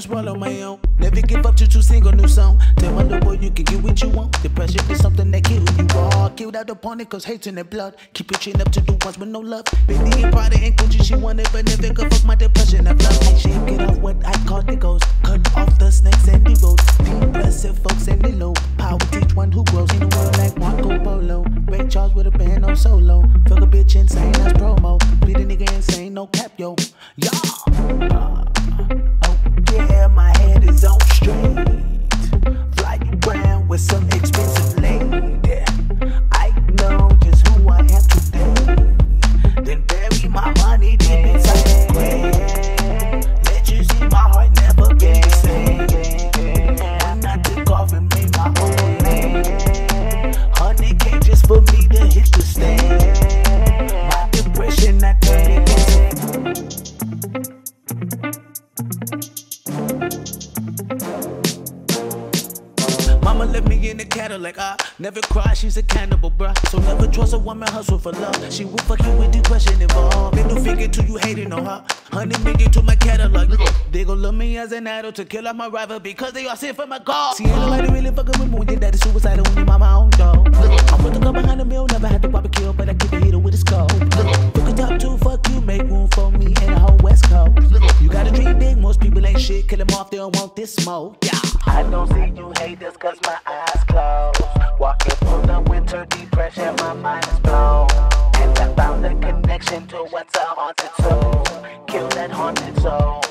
to swallow my own. Never give up to single new song. Tell my little boy you can get what you want. Depression is something that kill you all. Killed out upon it cause hate in the blood. Keep your chin up to the ones with no love. Benny and Prada and Gucci, she wanted but never could fuck my depression. I love she get off what I call the ghost. Cut off the snakes and the road. Depressive folks and the low. Power teach one who grows in the world like Marco Polo. Ray Charles with a band on solo. Fuck a bitch insane, that's promo. Beat a nigga insane, no cap, yo. Yeah. Oh yeah, my head is on straight. Fly around with some expensive lady. I know just who I am today. Then bury my money deep inside the grave. Let you see my heart never be the same. I'm not the coffin and made my own name. 100K just for me to hit the stage. My depression, I turn it into. Mama left me in the Cadillac, I never cry, she's a cannibal, bruh. So never trust a woman, hustle for love. She will fuck you with depression involved. Middle finger to you hating on her. Honey, make it to my catalog. They gon' love me as an idol to kill off my rival because they all sin for my God. See, ain't nobody really fucking with me when your daddy's suicidal when your mama own dog. I put the gun behind the mill, never had to pop a kill, but I keep a hitter with a skull. Look it up too, fuck you, make room for me and the whole West Coast. You gotta dream big, most people ain't shit, kill them off, they don't want this smoke. Yeah. I don't see you haters cause my eyes closed. Walking through the winter depression, my mind is blown. And I found a connection to what's a haunted soul. Kill that haunted soul.